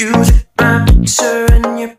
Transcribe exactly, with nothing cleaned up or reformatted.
Use my answer and your